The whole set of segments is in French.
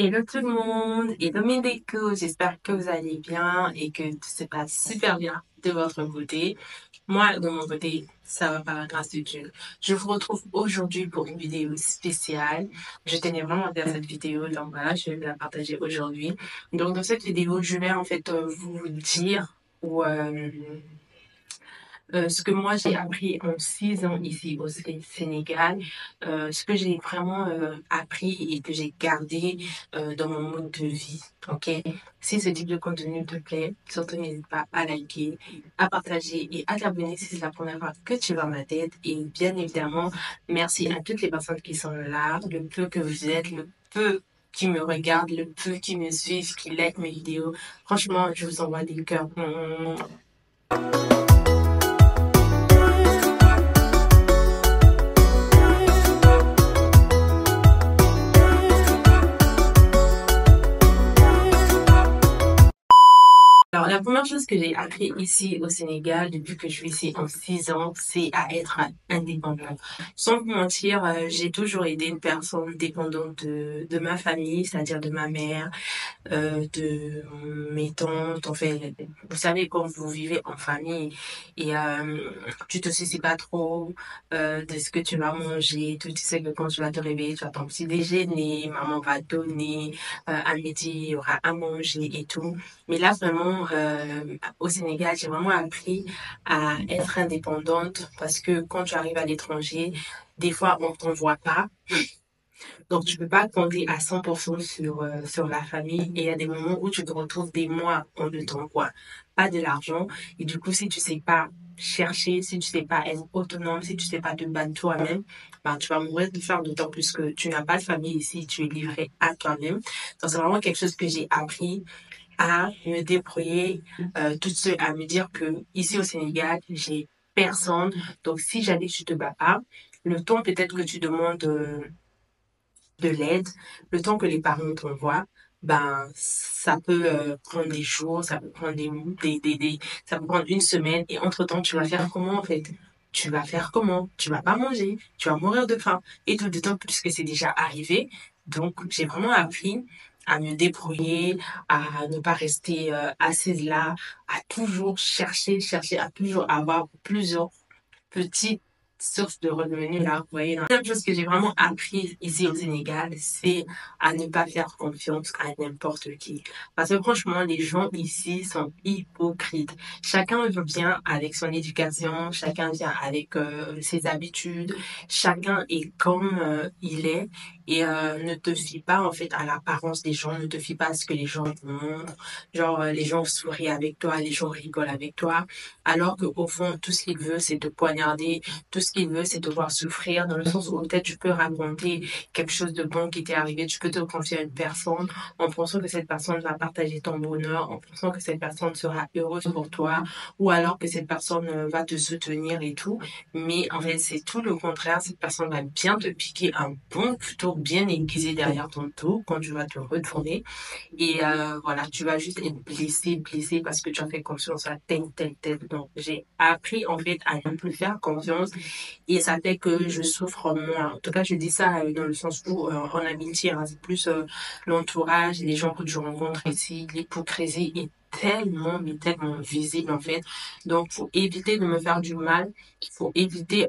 Hello tout le monde, et Ndekooooo, j'espère que vous allez bien et que tout se passe super bien de votre côté. Moi, de mon côté, ça va par la grâce de Dieu. Je vous retrouve aujourd'hui pour une vidéo spéciale. Je tenais vraiment à faire cette vidéo, donc voilà, je vais vous la partager aujourd'hui. Donc dans cette vidéo, je vais en fait vous dire ce que moi j'ai appris en 6 ans ici au Sénégal, ce que j'ai vraiment appris et que j'ai gardé dans mon mode de vie. Ok. Si ce type de contenu te plaît, surtout n'hésite pas à liker, à partager et à t'abonner si c'est la première fois que tu vois ma tête. Et bien évidemment, merci à toutes les personnes qui sont là, le peu que vous êtes, le peu qui me regardent, le peu qui me suivent, qui like mes vidéos. Franchement, je vous envoie des cœurs. Alors, la première chose que j'ai appris ici au Sénégal, depuis que je suis ici en 6 ans, c'est à être indépendant. Sans vous mentir, j'ai toujours aidé une personne dépendante de ma famille, c'est-à-dire de ma mère, de mes tantes. En fait, vous savez, quand vous vivez en famille et tu te soucies pas trop de ce que tu vas manger, tu sais que quand tu vas te réveiller, tu as ton petit déjeuner, maman va donner, à midi, il y aura à manger et tout. Mais là, vraiment, au Sénégal, j'ai vraiment appris à être indépendante parce que quand tu arrives à l'étranger, des fois, on ne t'envoie pas. Donc, tu ne peux pas compter à 100% sur la famille. Et il y a des moments où tu te retrouves des mois, on ne t'envoie pas de l'argent. Et du coup, si tu ne sais pas chercher, si tu ne sais pas être autonome, si tu ne sais pas te battre toi-même, ben, tu vas mourir de faim, d'autant plus que tu n'as pas de famille ici, tu es livré à toi-même. Donc, c'est vraiment quelque chose que j'ai appris à me débrouiller toute seule, à me dire que ici au Sénégal, j'ai personne. Donc, si jamais tu te bats pas, le temps peut-être que tu demandes de l'aide, le temps que les parents t'envoient, ben, ça peut prendre des jours, ça peut prendre ça peut prendre une semaine. Et entre-temps, tu vas faire comment en fait? Tu vas faire comment? Tu vas pas manger, tu vas mourir de faim. Et tout le temps, puisque c'est déjà arrivé. Donc, j'ai vraiment appris à me débrouiller, à ne pas rester assise là, à toujours chercher, à toujours avoir plusieurs petites sources de revenus là, vous voyez. La deuxième chose que j'ai vraiment appris ici au Sénégal, c'est à ne pas faire confiance à n'importe qui. Parce que franchement, les gens ici sont hypocrites. Chacun vient avec son éducation, chacun vient avec ses habitudes, chacun est comme il est. Et ne te fie pas en fait à l'apparence des gens, ne te fie pas à ce que les gens te montrent. Genre les gens sourient avec toi, les gens rigolent avec toi, alors qu'au fond tout ce qu'ils veulent c'est te poignarder, tout ce qu'ils veulent c'est te voir souffrir, dans le sens où peut-être tu peux raconter quelque chose de bon qui t'est arrivé, tu peux te confier à une personne en pensant que cette personne va partager ton bonheur, en pensant que cette personne sera heureuse pour toi, ou alors que cette personne va te soutenir et tout, mais en fait c'est tout le contraire, cette personne va bien te piquer un bon couteau bien aiguisé derrière ton dos quand tu vas te retourner et voilà, tu vas juste être blessé parce que tu as fait confiance à tel. Donc j'ai appris en fait à ne plus faire confiance et ça fait que je souffre moins. En tout cas, je dis ça dans le sens où en amitié, hein, c'est plus l'entourage, les gens que je rencontre ici, l'hypocrisie est tellement, mais tellement visible en fait. Donc faut éviter de me faire du mal, faut éviter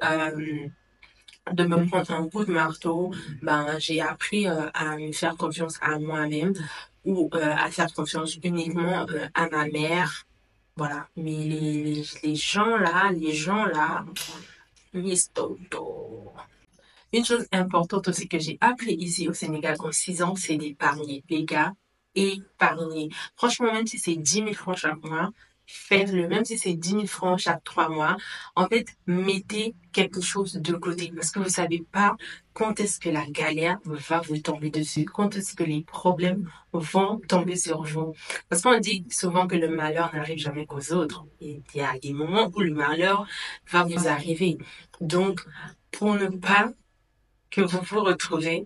de me prendre un coup de marteau. Ben, j'ai appris à me faire confiance à moi-même ou à faire confiance uniquement à ma mère. Voilà. Mais les gens là, mistoto. Une chose importante aussi que j'ai appris ici au Sénégal en 6 ans, c'est d'épargner. Les gars, épargner. Franchement, même si c'est 10 000 francs chaque mois, faites-le, même si c'est 10 000 francs chaque 3 mois. En fait, mettez quelque chose de côté parce que vous ne savez pas quand est-ce que la galère va vous tomber dessus, quand est-ce que les problèmes vont tomber sur vous. Parce qu'on dit souvent que le malheur n'arrive jamais qu'aux autres. Il y a des moments où le malheur va vous arriver. Donc, pour ne pas que vous vous retrouviez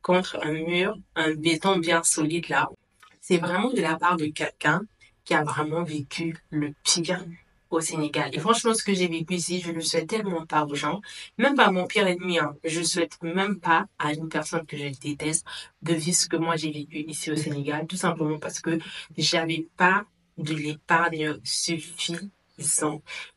contre un mur, un béton bien solide là, c'est vraiment de la part de quelqu'un qui a vraiment vécu le pire au Sénégal. Et franchement, ce que j'ai vécu ici, je ne le souhaite tellement pas aux gens, même pas à mon pire ennemi, hein. Je ne souhaite même pas à une personne que je déteste de vivre ce que moi j'ai vécu ici au Sénégal, tout simplement parce que j'avais pas de l'épargne suffisante.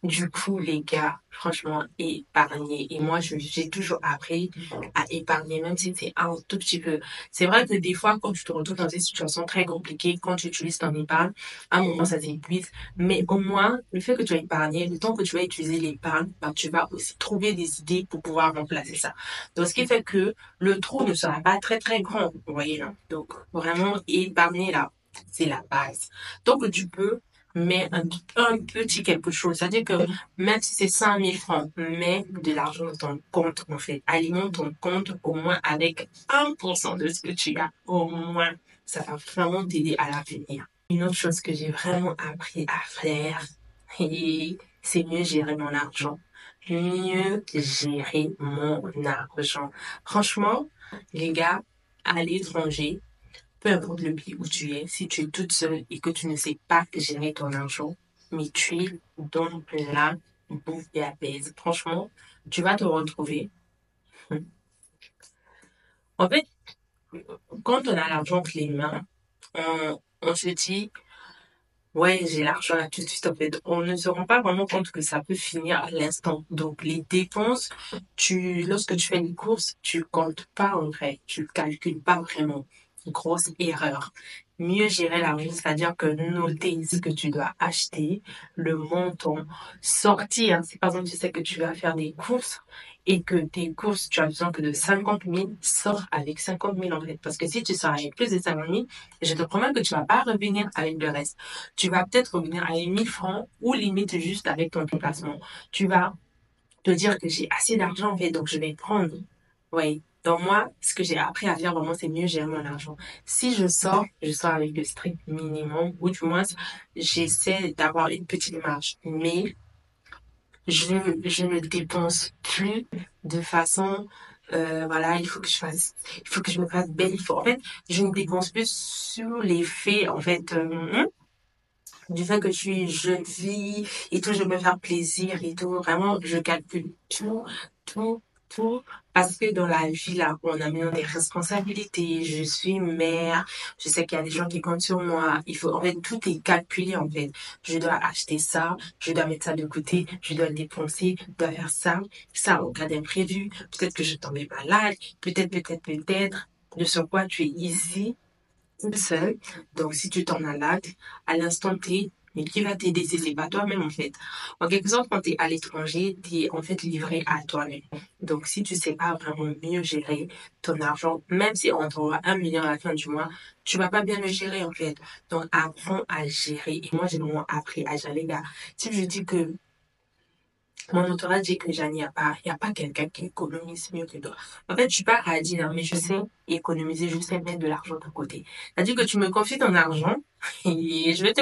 Du coup, les gars, franchement, épargner. Et moi, j'ai toujours appris à épargner, même si c'est un tout petit peu. C'est vrai que des fois, quand tu te retrouves dans des situations très compliquées, quand tu utilises ton épargne, à un moment, ça t'épuise. Mais au moins, le fait que tu as épargné, le temps que tu vas utiliser l'épargne, bah, tu vas aussi trouver des idées pour pouvoir remplacer ça. Donc, ce qui fait que le trou ne sera pas très, très grand. Vous voyez, là. Donc, vraiment, épargner, là, c'est la base. Tant que tu peux, mais un petit quelque chose. C'est-à-dire que même si c'est 5 000 francs, mets de l'argent dans ton compte, en fait. Alimente ton compte au moins avec 1% de ce que tu as. Au moins, ça va vraiment t'aider à l'avenir. Une autre chose que j'ai vraiment appris à faire, c'est mieux gérer mon argent. Mieux gérer mon argent. Franchement, les gars, à l'étranger, peu importe le pays où tu es, si tu es toute seule et que tu ne sais pas gérer ton argent, mais tu es dans la bouffe et la baisse. Franchement, tu vas te retrouver. En fait, quand on a l'argent entre les mains, on se dit, ouais, j'ai l'argent là tout de suite. En fait, on ne se rend pas vraiment compte que ça peut finir à l'instant. Donc, les dépenses, lorsque tu fais une course, tu comptes pas en vrai, tu calcules pas vraiment. Grosse erreur. Mieux gérer l'argent, c'est-à-dire que noter ce que tu dois acheter, le montant, sortir. Si par exemple tu sais que tu vas faire des courses et que tes courses, tu as besoin que de 50 000, sors avec 50 000 en fait. Parce que si tu sors avec plus de 50 000, je te promets que tu vas pas revenir avec le reste. Tu vas peut-être revenir avec 1000 francs ou limite juste avec ton déplacement. Tu vas te dire que j'ai assez d'argent en fait, donc je vais prendre. Oui. Donc moi, ce que j'ai appris à faire vraiment, c'est mieux gérer mon argent. Si je sors avec le strict minimum, ou du moins, j'essaie d'avoir une petite marge. Mais je ne dépense plus de façon, voilà, il faut que je me fasse belle. En fait, je ne dépense plus sur les faits, en fait, du fait que je suis jeune fille et tout, je veux me faire plaisir et tout. Vraiment, je calcule tout. Parce que dans la vie, là, on a maintenant des responsabilités. Je suis mère. Je sais qu'il y a des gens qui comptent sur moi. Il faut, en fait, tout est calculé, en fait. Je dois acheter ça. Je dois mettre ça de côté. Je dois dépenser. Je dois faire ça. Ça, au cas d'imprévu. Peut-être que je tombais malade. Peut-être. De surcroît, tu es ici, toute seule. Donc, si tu tombes malade, à l'instant T, mais qui va t'aider, c'est pas toi-même en fait. En quelque sorte, quand tu es à l'étranger, tu es en fait livré à toi-même. Donc, si tu ne sais pas vraiment mieux gérer ton argent, même si on t'envoie 1 million à la fin du mois, tu ne vas pas bien le gérer en fait. Donc, apprends à gérer. Et moi, j'ai vraiment appris à gérer. Là, si je dis que mon entourage dit que Jannie, il n'y a pas quelqu'un qui économise mieux que toi. En fait, je ne suis pas radine, hein, mais je sais économiser, je sais mettre de l'argent de côté. C'est-à-dire que tu me confies ton argent et je vais te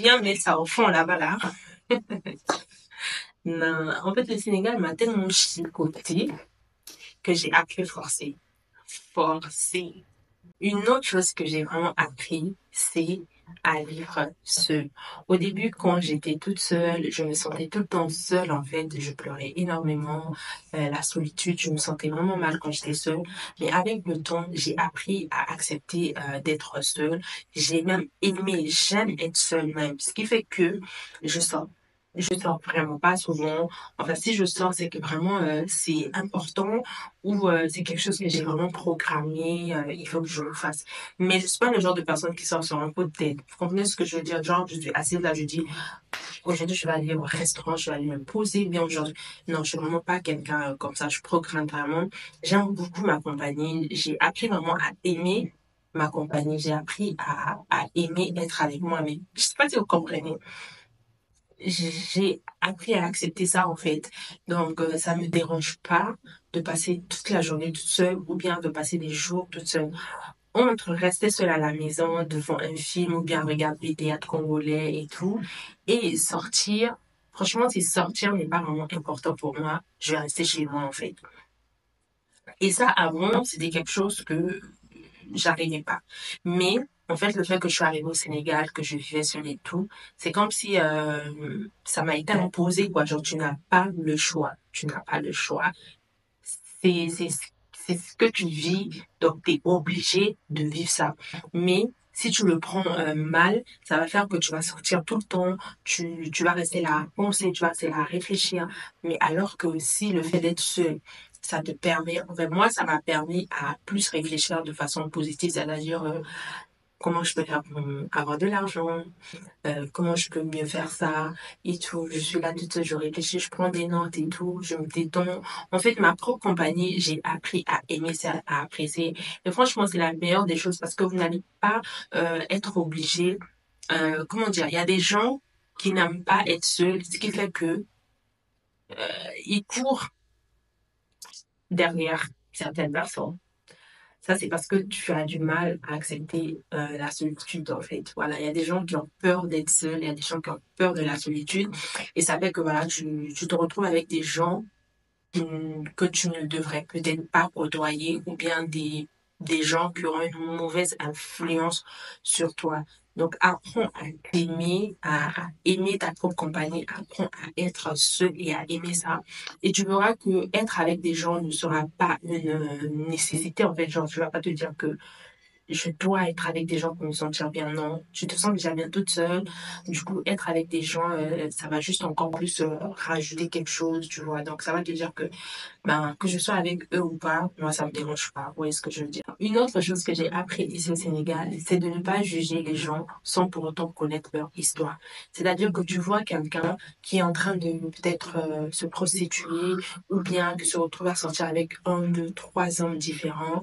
bien mettre ça au fond là-bas. Là. Non, en fait, le Sénégal m'a tellement chicoté que j'ai appris forcer. Forcer. Une autre chose que j'ai vraiment appris, c'est à vivre seule. Au début, quand j'étais toute seule, je me sentais tout le temps seule en fait. Je pleurais énormément. La solitude, je me sentais vraiment mal quand j'étais seule. Mais avec le temps, j'ai appris à accepter d'être seule. J'ai même aimé, j'aime être seule même. Ce qui fait que je sors vraiment pas souvent. Enfin, si je sors, c'est que vraiment, c'est important ou c'est quelque chose que j'ai vraiment programmé. Il faut que je le fasse. Mais je suis pas le genre de personne qui sort sur un pot de tête. Vous comprenez ce que je veux dire? Genre, je suis assise là, je dis, aujourd'hui, je vais aller au restaurant, je vais aller me poser bien aujourd'hui. Non, je suis vraiment pas quelqu'un comme ça. Je programme vraiment. J'aime beaucoup ma compagnie. J'ai appris vraiment à aimer ma compagnie. J'ai appris à aimer être avec moi-même. Je sais pas si vous comprenez. J'ai appris à accepter ça en fait. Donc ça me dérange pas de passer toute la journée toute seule ou bien de passer des jours toute seule. Entre rester seule à la maison devant un film ou bien regarder des théâtres congolais et tout, et sortir, franchement si sortir n'est pas vraiment important pour moi, je vais rester chez moi en fait. Et ça avant c'était quelque chose que j'arrivais pas. Mais En fait, le fait que je suis arrivée au Sénégal, que je vivais seule et tout, c'est comme si ça m'a été imposé, quoi. Genre, tu n'as pas le choix. Tu n'as pas le choix. C'est ce que tu vis, donc tu es obligé de vivre ça. Mais si tu le prends mal, ça va faire que tu vas sortir tout le temps, tu vas rester là à penser, tu vas rester là à réfléchir. Mais alors que aussi, le fait d'être seul, ça te permet, en fait, moi, ça m'a permis à plus réfléchir de façon positive, c'est-à-dire comment je peux faire pour avoir de l'argent, comment je peux mieux faire ça et tout. Je suis là toute seule, je réfléchis, je prends des notes et tout, je me détends. En fait, ma propre compagnie, j'ai appris à aimer ça, à apprécier. Et franchement, c'est la meilleure des choses parce que vous n'allez pas être obligé. Comment dire, il y a des gens qui n'aiment pas être seuls, ce qui fait que ils courent derrière certaines personnes. Ça, c'est parce que tu as du mal à accepter la solitude, en fait. Voilà, il y a des gens qui ont peur d'être seuls, il y a des gens qui ont peur de la solitude. Et ça fait que voilà, tu te retrouves avec des gens que tu ne devrais peut-être pas côtoyer ou bien des gens qui auront une mauvaise influence sur toi. Donc, apprends à t'aimer, à aimer ta propre compagnie, apprends à être seul et à aimer ça. Et tu verras que être avec des gens ne sera pas une nécessité, en fait. Genre, tu vas pas te dire que je dois être avec des gens pour me sentir bien. Non, tu te sens déjà bien toute seule. Du coup, être avec des gens, ça va juste encore plus rajouter quelque chose, tu vois. Donc, ça va te dire que, ben, que je sois avec eux ou pas, moi, ça me dérange pas. Vous voyez ce que je veux dire? Une autre chose que j'ai appris ici au Sénégal, c'est de ne pas juger les gens sans pour autant connaître leur histoire. C'est-à-dire que tu vois quelqu'un qui est en train de peut-être se prostituer ou bien qui se retrouve à sortir avec 1, 2, 3 hommes différents.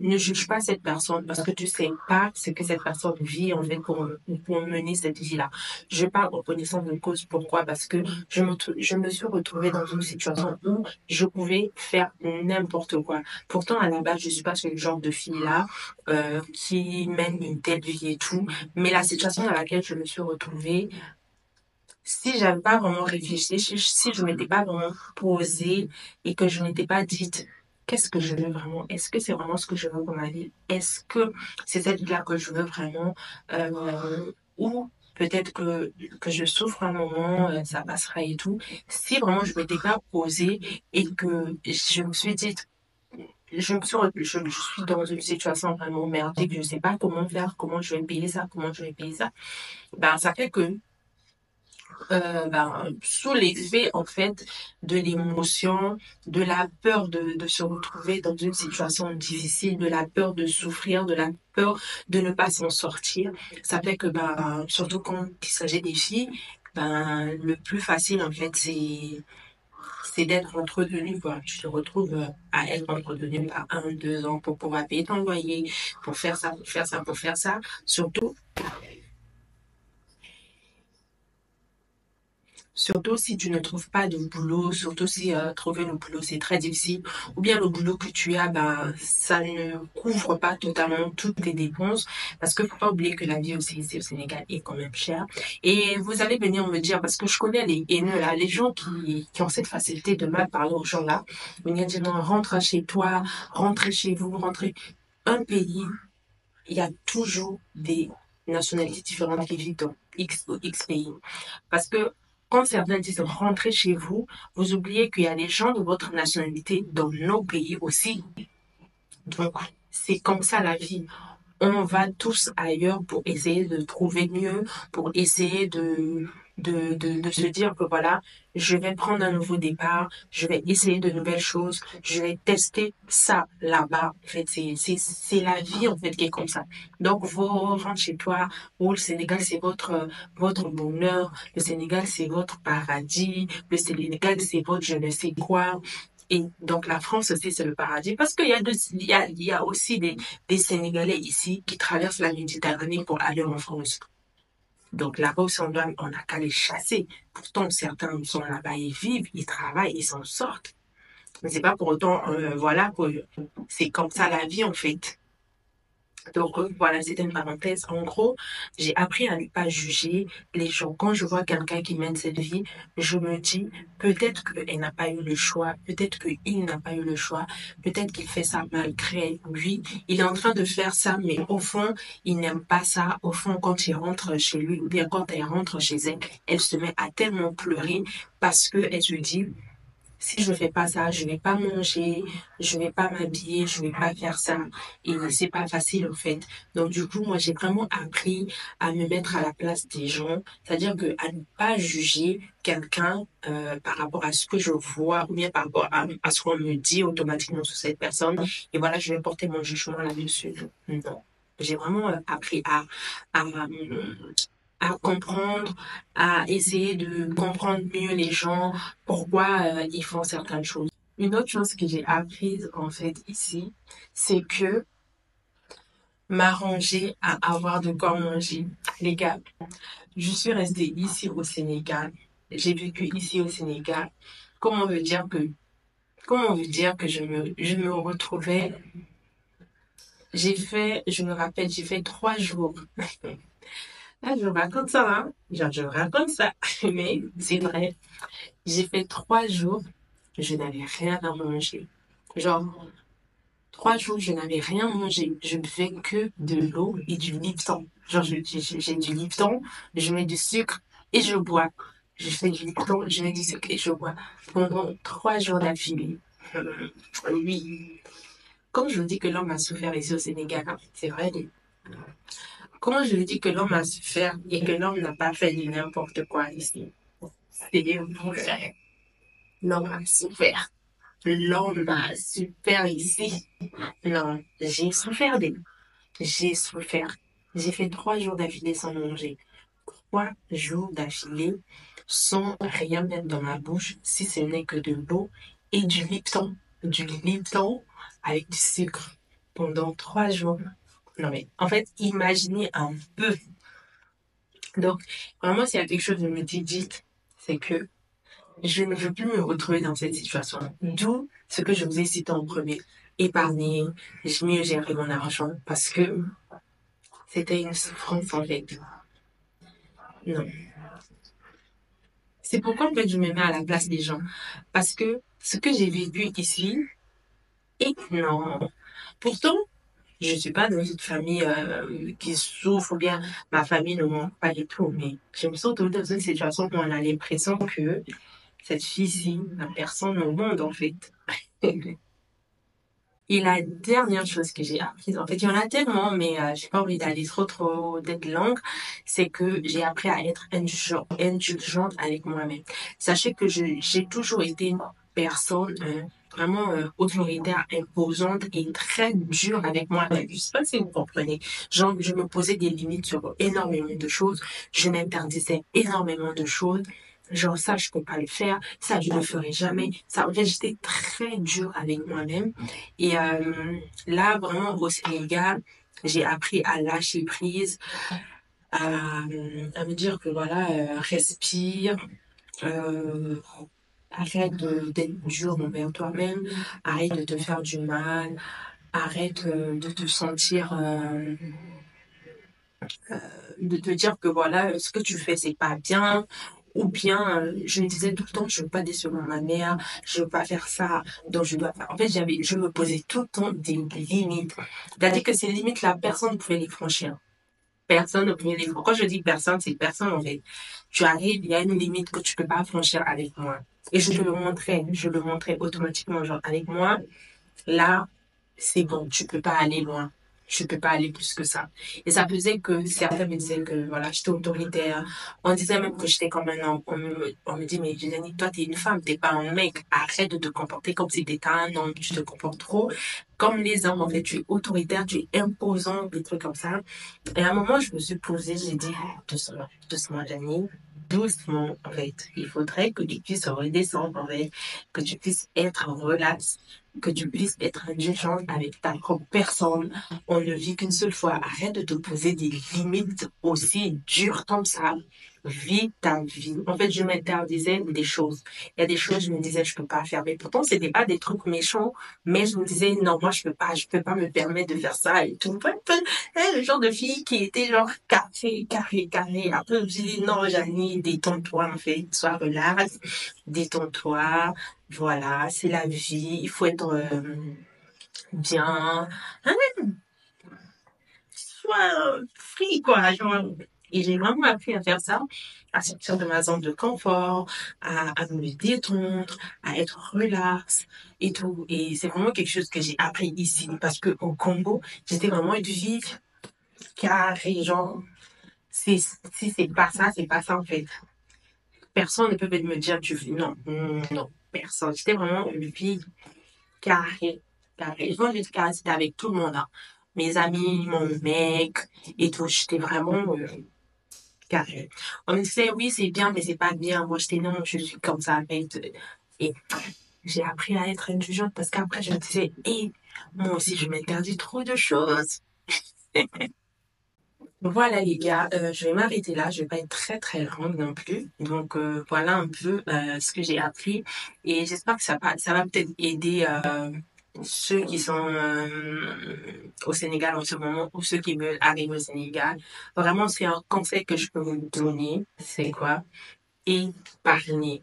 Ne juge pas cette personne, parce que tu sais pas ce que cette personne vit, en fait, pour mener cette vie-là. Je parle en connaissance de cause. Pourquoi? Parce que je me suis retrouvée dans une situation où je pouvais faire n'importe quoi. Pourtant, à la base, je suis pas ce genre de fille-là qui mène une telle vie et tout. Mais la situation dans laquelle je me suis retrouvée, si j'avais pas vraiment réfléchi, si je m'étais pas vraiment posée et que je n'étais pas dite qu'est-ce que je veux vraiment? Est-ce que c'est vraiment ce que je veux pour ma vie? Est-ce que c'est cette vie-là que je veux vraiment? Ou peut-être que je souffre un moment, ça passera et tout. Si vraiment je m'étais pas posée et que je me suis dit, je suis dans une situation vraiment merdique, je ne sais pas comment faire, comment je vais payer ça, ben, ça fait que sous l'effet en fait de l'émotion, de la peur de se retrouver dans une situation difficile, de la peur de souffrir, de la peur de ne pas s'en sortir, ça fait que surtout quand il s'agit des filles, le plus facile en fait c'est d'être entretenue, quoi. Tu te retrouves à être entretenue par 1 ou 2 ans pour pouvoir payer ton loyer, pour faire ça, surtout. Surtout si tu ne trouves pas de boulot, surtout si trouver le boulot c'est très difficile, ou bien le boulot que tu as, ça ne couvre pas totalement toutes tes dépenses, parce que faut pas oublier que la vie aussi ici au Sénégal est quand même chère. Et vous allez venir me dire, parce que je connais les haineux là, les gens qui ont cette facilité de mal parler aux gens là, venir dire non, rentre chez toi, rentrez chez vous, rentrez. Un pays, il y a toujours des nationalités différentes qui vivent dans X ou X pays, parce que quand certains disent « rentrez chez vous », vous oubliez qu'il y a des gens de votre nationalité dans nos pays aussi. Donc, c'est comme ça la vie. On va tous ailleurs pour essayer de trouver mieux, pour essayer de se dire que voilà, je vais prendre un nouveau départ, je vais essayer de nouvelles choses, je vais tester ça là-bas. En fait, c'est la vie en fait qui est comme ça. Donc, vous rentrez chez toi, où le Sénégal c'est votre bonheur, le Sénégal c'est votre paradis, le Sénégal c'est votre je ne sais quoi. Et donc, la France aussi, c'est le paradis. Parce qu'il y a aussi des Sénégalais ici qui traversent la Méditerranée pour aller en France. Donc, là-bas aussi, on n'a qu'à les chasser. Pourtant, certains sont là-bas, ils vivent, ils travaillent, ils s'en sortent. Mais c'est pas pour autant, voilà, c'est comme ça la vie, en fait. Donc voilà, c'était une parenthèse. En gros, j'ai appris à ne pas juger les gens. Quand je vois quelqu'un qui mène cette vie, je me dis peut-être qu'elle n'a pas eu le choix, peut-être qu'il n'a pas eu le choix, peut-être qu'il fait ça malgré lui. Il est en train de faire ça, mais au fond, il n'aime pas ça. Au fond, quand il rentre chez lui ou bien quand elle rentre chez elle, elle se met à tellement pleurer parce qu'elle se dit... Si je ne fais pas ça, je ne vais pas manger, je ne vais pas m'habiller, je ne vais pas faire ça. Et c'est pas facile en fait. Donc du coup, moi j'ai vraiment appris à me mettre à la place des gens. C'est-à-dire que à ne pas juger quelqu'un par rapport à ce que je vois ou bien par rapport à ce qu'on me dit automatiquement sur cette personne. Et voilà, je vais porter mon jugement là-dessus. Non, j'ai vraiment appris à comprendre, à essayer de comprendre mieux les gens, pourquoi ils font certaines choses. Une autre chose que j'ai apprise en fait ici, c'est que m'arranger à avoir de quoi manger. Les gars, je suis restée ici au Sénégal, j'ai vécu ici au Sénégal. Comment on veut dire que je me retrouvais... Je me rappelle, j'ai fait 3 jours. Ah, je raconte ça, hein? Genre, je raconte ça, mais c'est vrai. J'ai fait 3 jours, je n'avais rien à manger. Genre, 3 jours, je n'avais rien mangé. Je ne buvais que de l'eau et du Lipton. Genre, j'ai du Lipton, je mets du sucre et je bois. Je fais du Lipton, je mets du sucre et je bois. Pendant 3 jours d'affilée. Oui. Comme je vous dis que l'homme a souffert ici au Sénégal, hein, c'est vrai, mais... Quand je dis que l'homme a souffert et que l'homme n'a pas fait de n'importe quoi ici, c'est vrai. L'homme a souffert. L'homme a souffert ici. Non, j'ai souffert. J'ai souffert. J'ai fait 3 jours d'affilée sans manger. 3 jours d'affilée sans rien mettre dans ma bouche, si ce n'est que de l'eau et du Lipton. Du Lipton avec du sucre pendant 3 jours. Non mais, en fait, imaginez un peu. Donc, vraiment, s'il y a quelque chose que je me dis, dites, c'est que je ne veux plus me retrouver dans cette situation. D'où ce que je vous ai cité en premier. Épargner, mieux gérer mon argent, parce que c'était une souffrance en fait. Non. C'est pourquoi, en fait, je me mets à la place des gens. Parce que ce que j'ai vécu ici est énorme. Pourtant, je ne suis pas dans une famille qui souffre, ou bien ma famille ne manque pas du tout, mais je me sens toujours dans une situation où on a l'impression que cette fille-ci n'a personne au monde, en fait. Et la dernière chose que j'ai apprise, en fait, il y en a tellement, mais je n'ai pas envie d'aller trop d'être longue, c'est que j'ai appris à être indulgente avec moi-même. Sachez que j'ai toujours été une personne... vraiment autoritaire, imposante et très dure avec moi. Je ne sais pas si vous comprenez. Genre, je me posais des limites sur énormément de choses. Je m'interdisais énormément de choses. Genre, ça, je ne peux pas le faire. Ça, je ne le ferai jamais. Ça, en fait, j'étais très dure avec moi-même. Et là, vraiment, au Sénégal, j'ai appris à lâcher prise, à me dire que, voilà, respire, arrête d'être dur envers toi-même, arrête de te faire du mal, arrête de te sentir, de te dire que voilà, ce que tu fais, c'est pas bien. Ou bien, je me disais tout le temps, je ne veux pas décevoir ma mère, je ne veux pas faire ça, donc je dois faire. En fait, je me posais tout le temps des limites. C'est-à-dire que ces limites-là, personne ne pouvait les franchir. Personne ne pouvait les franchir. Quand je dis personne, c'est personne en fait. Tu arrives, il y a une limite que tu ne peux pas franchir avec moi. Et je le montrais automatiquement, genre avec moi, là, c'est bon, tu peux pas aller loin, tu peux pas aller plus que ça. Et ça faisait que certains me disaient que voilà, j'étais autoritaire, on disait même que j'étais comme un homme, on me dit mais Jannie, toi t'es une femme, t'es pas un mec, arrête de te comporter comme si t'étais un homme, tu te comportes trop comme les hommes, en fait, tu es autoritaire, tu es imposant, des trucs comme ça. Et à un moment, je me suis posée, j'ai dit, doucement Jannie, doucement, en fait. Il faudrait que tu puisses redescendre, en fait, que tu puisses être relax, que tu puisses être en échange avec ta propre personne. On ne vit qu'une seule fois. Arrête de te poser des limites aussi dures comme ça. Vis ta vie. En fait, je m'interdisais des choses. Il y a des choses, je me disais, je peux pas faire. Mais pourtant, c'était pas des trucs méchants. Mais je me disais, non, moi, je peux pas me permettre de faire ça et tout. Le genre de fille qui était genre carré. Après, je me suis dit, non, Jannie, détends-toi, en fait. Sois relax. Détends-toi. Voilà, c'est la vie. Il faut être bien. Sois free, quoi. Genre. Et j'ai vraiment appris à faire ça, à sortir de ma zone de confort, à me détendre, à être relax et tout. Et c'est vraiment quelque chose que j'ai appris ici parce que au Congo, j'étais vraiment une fille carrée, genre, si c'est pas ça, c'est pas ça en fait. Personne ne peut me dire, tu veux, non, personne. J'étais vraiment une fille carrée. Je vois, j'étais carrée, c'était avec tout le monde, hein. Mes amis, mon mec et tout. J'étais vraiment... carré. On me disait, oui, c'est bien, mais c'est pas bien. Moi, j'étais non, je suis comme ça. Et j'ai appris à être indulgente parce qu'après, je me disais, moi aussi, je m'interdis trop de choses. Voilà, les gars, je vais m'arrêter là. Je vais pas être très, très longue non plus. Donc, voilà un peu ce que j'ai appris. Et j'espère que ça va peut-être aider ceux qui sont au Sénégal en ce moment ou ceux qui veulent arriver au Sénégal. Vraiment, c'est un conseil que je peux vous donner. C'est quoi? Épargnez.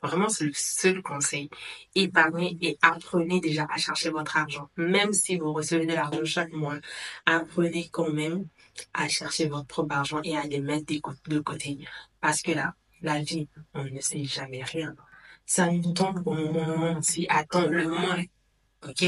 Vraiment, c'est le seul conseil. Épargnez et apprenez déjà à chercher votre argent. Même si vous recevez de l'argent chaque mois, apprenez quand même à chercher votre propre argent et à les mettre de côté. Parce que là, la vie, on ne sait jamais rien. Ça nous tombe au moment si attend le moins. Ok,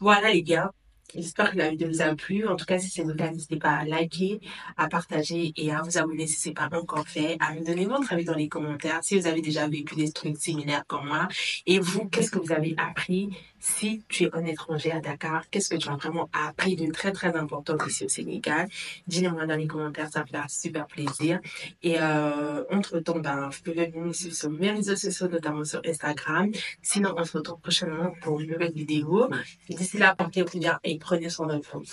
voilà les gars, j'espère que la vidéo vous a plu. En tout cas, si c'est le cas, n'hésitez pas à liker, à partager et à vous abonner si ce n'est pas encore fait, à me donner votre avis dans les commentaires si vous avez déjà vécu des trucs similaires comme moi. Et vous, qu'est-ce que vous avez appris si tu es un étranger à Dakar? Qu'est-ce que tu as vraiment appris de très très important ici au Sénégal? Dis-le-moi dans les commentaires, ça me fera super plaisir. Et entre-temps, vous pouvez venir sur mes réseaux sociaux, notamment sur Instagram. Sinon, on se retrouve prochainement pour une nouvelle vidéo. D'ici là, portez-vous bien et prenez soin de vous.